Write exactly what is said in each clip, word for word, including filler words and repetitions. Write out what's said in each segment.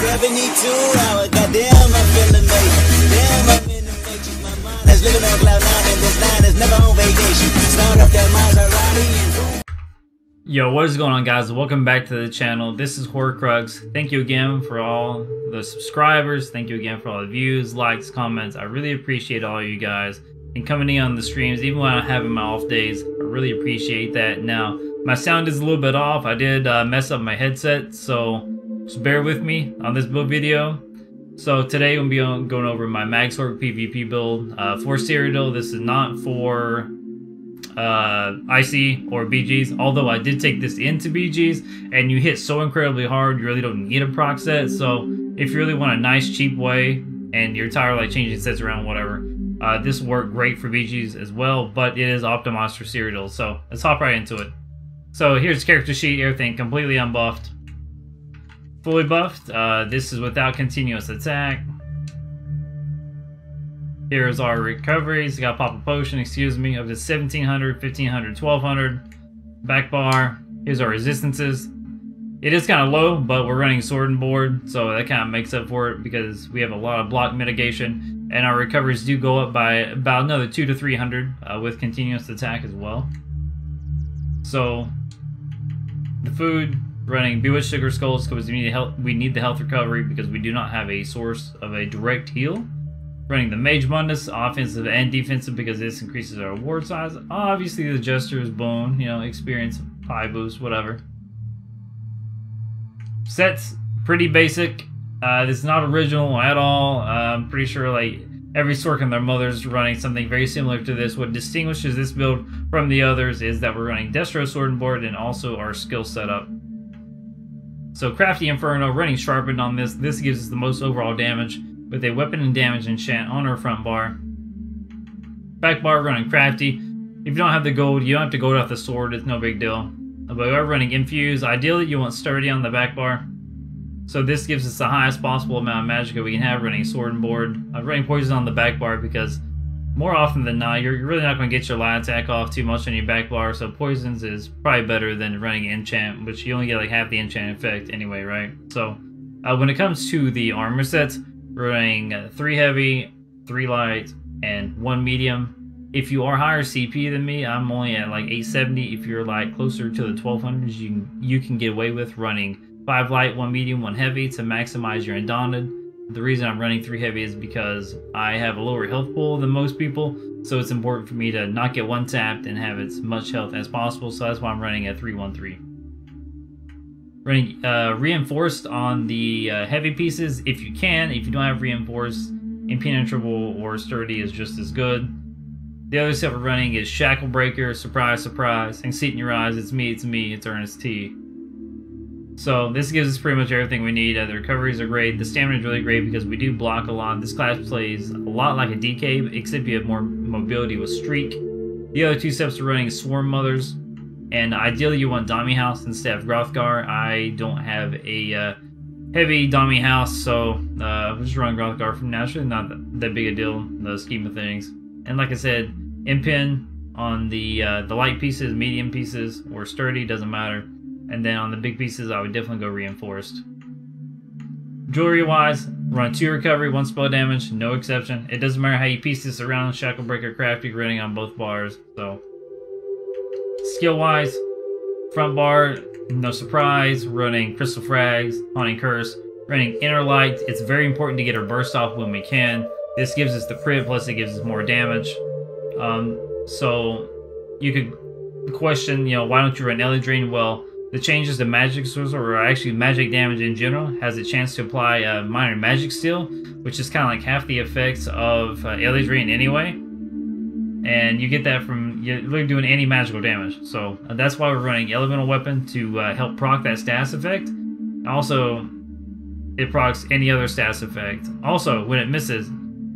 seventy-two hour, goddamn, I'm feeling amazing. Damn, I'm in the matrix, my mind is living on cloud nine, and this line is never on vacation. Start up that Maserati and... Yo, what is going on, guys? Welcome back to the channel. This is Horcrux. Thank you again for all the subscribers. Thank you again for all the views, likes, comments. I really appreciate all you guys. And coming in on the streams, even when I'm having my off days, I really appreciate that. Now, my sound is a little bit off. I did uh, mess up my headset, so just bear with me on this build video. So today I'm going to be going over my MagSorc PvP build uh, for Cyrodiil. This is not for uh, I C or B Gs, although I did take this into B Gs, and you hit so incredibly hard, you really don't need a proc set. So if you really want a nice, cheap way, and you're tired of like changing sets around, whatever, Uh, this worked great for B Gs as well, but it is optimized for Cyrodiil, so let's hop right into it. So here's character sheet, everything completely unbuffed. Fully buffed, uh, this is without continuous attack. Here's our recoveries, got Pop a Potion, excuse me, of the seventeen hundred, fifteen hundred, twelve hundred. Back bar, here's our resistances. It is kind of low, but we're running Sword and Board, so that kind of makes up for it because we have a lot of block mitigation. And our recoveries do go up by about another two to three hundred uh, with continuous attack as well. So the food, running Bewitched Sugar Skulls because we need health. We need the health recovery because we do not have a source of a direct heal. Running the Mage Mundus, offensive and defensive, because this increases our ward size. Obviously the Jester's Bone, you know, experience high boost, whatever. Sets pretty basic. Uh, this is not original at all. Uh, I'm pretty sure like every Sorc and their mother's running something very similar to this. What distinguishes this build from the others is that we're running Destro, Sword and Board, and also our skill setup. So Crafty Inferno, running Sharpened on this. This gives us the most overall damage with a weapon and damage enchant on our front bar. Back bar, running Crafty. If you don't have the gold, you don't have to gold off the sword. It's no big deal. But we are running Infuse. Ideally, you want Sturdy on the back bar. So this gives us the highest possible amount of magic that we can have running Sword and Board. I'm running Poison on the back bar because more often than not, you're really not going to get your light attack off too much on your back bar, so Poisons is probably better than running Enchant, which you only get like half the Enchant effect anyway, right? So uh, when it comes to the armor sets, running three Heavy, three Light, and one Medium. If you are higher C P than me, I'm only at like eight seventy. If you're like closer to the twelve hundreds, you can, you can get away with running five light, one medium, one heavy to maximize your undaunted. The reason I'm running three heavy is because I have a lower health pool than most people, so it's important for me to not get one tapped and have as much health as possible, so that's why I'm running a three one three. Running uh, reinforced on the uh, heavy pieces if you can. If you don't have reinforced, impenetrable or sturdy is just as good. The other stuff we're running is Shackle Breaker, Surprise, Surprise, and Seat in Your Eyes, It's Me, It's Me, It's Ernest T. So this gives us pretty much everything we need. Uh, the recoveries are great. The stamina is really great because we do block a lot. This class plays a lot like a D K, except you have more mobility with Streak. The other two steps are running Swarm Mothers, and ideally you want Dommy House instead of Grothgar. I don't have a uh, heavy Dommy House, so uh, I'm just running Grothgar from now. It's really not that big a deal in the scheme of things. And like I said, Impin on the uh, the light pieces, medium pieces, or sturdy, doesn't matter. And then on the big pieces, I would definitely go reinforced. Jewelry-wise, run two recovery, one spell damage, no exception. It doesn't matter how you piece this around. Shackle Breaker, Crafty, running on both bars. So, skill-wise, front bar, no surprise. Running Crystal Frags, Haunting Curse, running Inner Light. It's very important to get our burst off when we can. This gives us the crit, plus it gives us more damage. Um, so you could question, you know, why don't you run Eladrin? Well, the changes to magic source, or actually magic damage in general, has a chance to apply uh, minor magic steal, which is kind of like half the effects of uh, Eladrin anyway. And you get that from you're really doing any magical damage. So uh, that's why we're running Elemental Weapon to uh, help proc that status effect. Also, it procs any other status effect. Also, when it misses,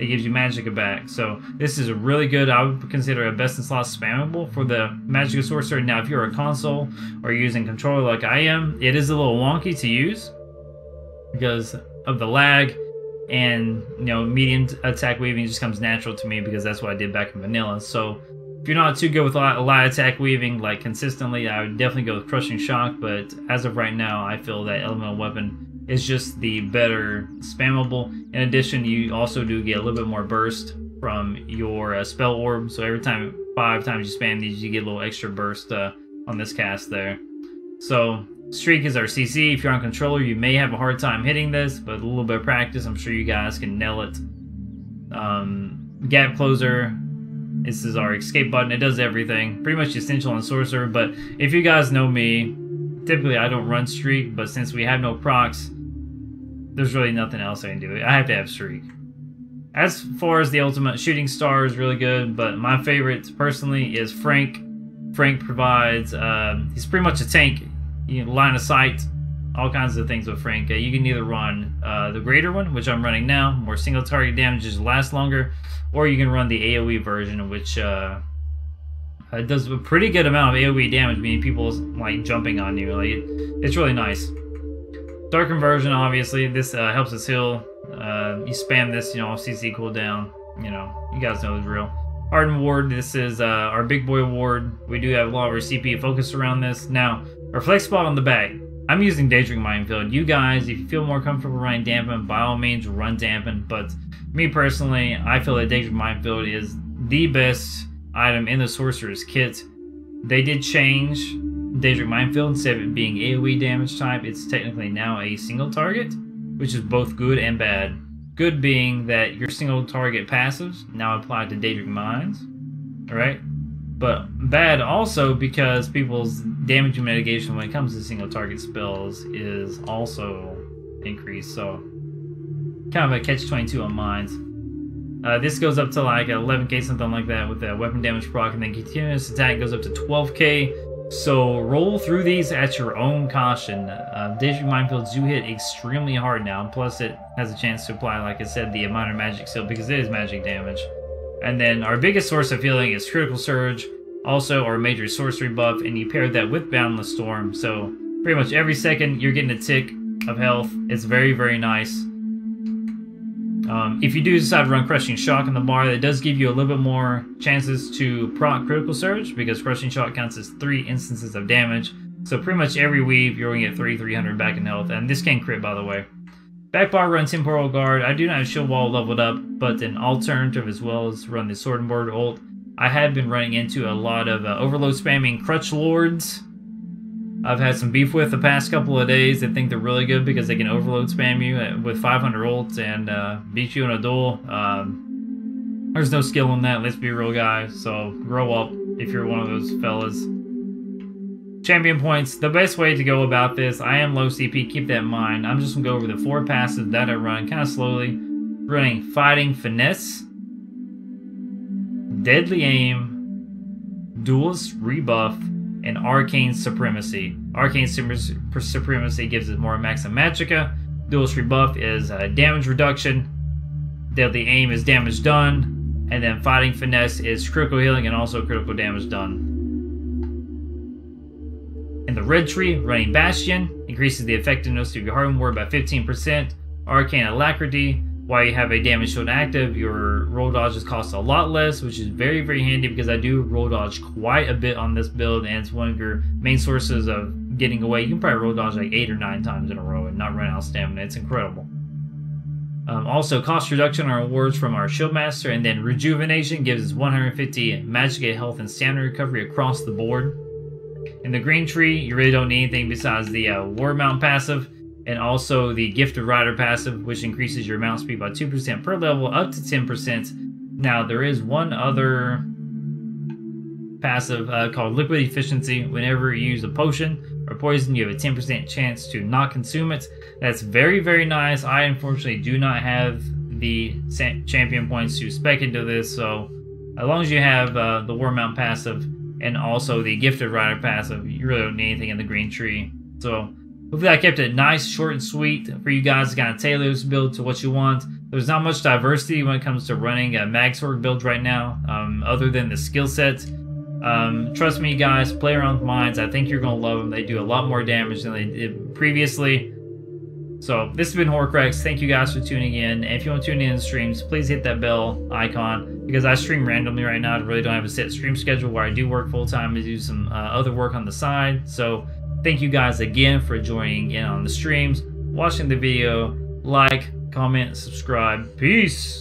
it gives you Magicka back. So this is a really good, I would consider a best in slot spammable for the Magicka Sorcerer. Now if you're a console or using controller like I am, it is a little wonky to use because of the lag, and you know, medium attack weaving just comes natural to me because that's what I did back in vanilla. So if you're not too good with a lot, a lot of attack weaving like consistently, I would definitely go with Crushing Shock, but as of right now I feel that Elemental Weapon It's just the better spammable. In addition, you also do get a little bit more burst from your uh, spell orb. So every time, five times you spam these, you get a little extra burst uh, on this cast there. So Streak is our C C. If you're on controller, you may have a hard time hitting this, but a little bit of practice, I'm sure you guys can nail it. Um, Gap Closer. This is our escape button. It does everything. Pretty much essential on Sorcerer, but if you guys know me, typically I don't run Streak, but since we have no procs, there's really nothing else I can do. I have to have Streak. As far as the ultimate, Shooting Star is really good, but my favorite, personally, is Frank. Frank provides, uh, he's pretty much a tank. You can line of sight, all kinds of things with Frank. Uh, you can either run uh, the greater one, which I'm running now, more single target damages last longer, or you can run the AoE version, which uh, does a pretty good amount of AoE damage, meaning people like jumping on you. Like it, it's really nice. Dark Conversion, obviously, this uh, helps us heal. Uh, you spam this, you know, C C cooldown. You know, you guys know the drill. Hardened Ward, this is uh, our big boy ward. We do have a lot of our C P focused around this. Now, our flex spot on the back. I'm using Daedric Minefield. You guys, if you feel more comfortable running Dampen, by all means, run Dampen. But me personally, I feel that Daedric Minefield is the best item in the Sorcerer's Kit. They did change Daedric Minefield. Instead of it being AoE damage type, it's technically now a single target, which is both good and bad. Good being that your single target passives now apply to Daedric Mines, right? But bad also because people's damage mitigation when it comes to single target spells is also increased. So kind of a catch twenty-two on mines. Uh, this goes up to like eleven K, something like that, with the weapon damage proc, and then continuous attack goes up to twelve K. So roll through these at your own caution. Uh, Daedric Minefields do hit extremely hard now. Plus it has a chance to apply, like I said, the minor magic seal because it is magic damage. And then our biggest source of healing is Critical Surge, also our major sorcery buff, and you pair that with Boundless Storm. So pretty much every second you're getting a tick of health. It's very, very nice. Um, if you do decide to run Crushing Shock in the bar, that does give you a little bit more chances to proc Critical Surge because Crushing Shock counts as three instances of damage. So pretty much every weave you're going to get thirty-three hundred back in health, and this can crit, by the way. Backbar runs Temporal Guard. I do not have Shield Wall leveled up, but an alternative as well as run the Sword and Board ult. I have been running into a lot of uh, Overload spamming Crutch Lords. I've had some beef with the past couple of days. I think they're really good because they can Overload spam you with five hundred ults and uh, beat you in a duel. Um, there's no skill in that, let's be real guys, so grow up if you're one of those fellas. Champion points, the best way to go about this, I am low C P, keep that in mind. I'm just going to go over the four passives that I run, kind of slowly. Running Fighting Finesse, Deadly Aim, Duelist Rebuff, and Arcane Supremacy. Arcane Supremacy gives us more max and magicka. Duelist Rebuff is uh, damage reduction. Deadly Aim is damage done. And then Fighting Finesse is critical healing and also critical damage done. In the red tree, running Bastion increases the effectiveness of your Hardened Ward by fifteen percent. Arcane Alacrity, while you have a damage shield active, your roll dodges cost a lot less, which is very, very handy because I do roll dodge quite a bit on this build, and it's one of your main sources of getting away. You can probably roll dodge like eight or nine times in a row and not run out of stamina. It's incredible. Um, also, cost reduction on rewards from our Shield Master, and then Rejuvenation gives us one hundred fifty Magicka health and stamina recovery across the board. In the green tree, you really don't need anything besides the uh, War Mount passive and also the Gift of Rider passive, which increases your mount speed by two percent per level up to ten percent. Now, there is one other passive uh, called Liquid Efficiency. Whenever you use a potion or poison, you have a ten percent chance to not consume it. That's very, very nice. I, unfortunately, do not have the champion points to spec into this, so as long as you have uh, the War Mount passive, and also the Gift of Rider passive, you really don't need anything in the green tree. So hopefully I kept it nice, short, and sweet for you guys to kind of tailor this build to what you want. There's not much diversity when it comes to running a MagSorc build right now, um, other than the skill set. Um, trust me guys, play around with mines. I think you're going to love them. They do a lot more damage than they did previously. So this has been Horcrux. Thank you guys for tuning in. And if you want to tune in to streams, please hit that bell icon because I stream randomly right now. I really don't have a set stream schedule where I do work full time and do some uh, other work on the side. So thank you guys again for joining in on the streams. watching the video. Like, comment, subscribe. Peace!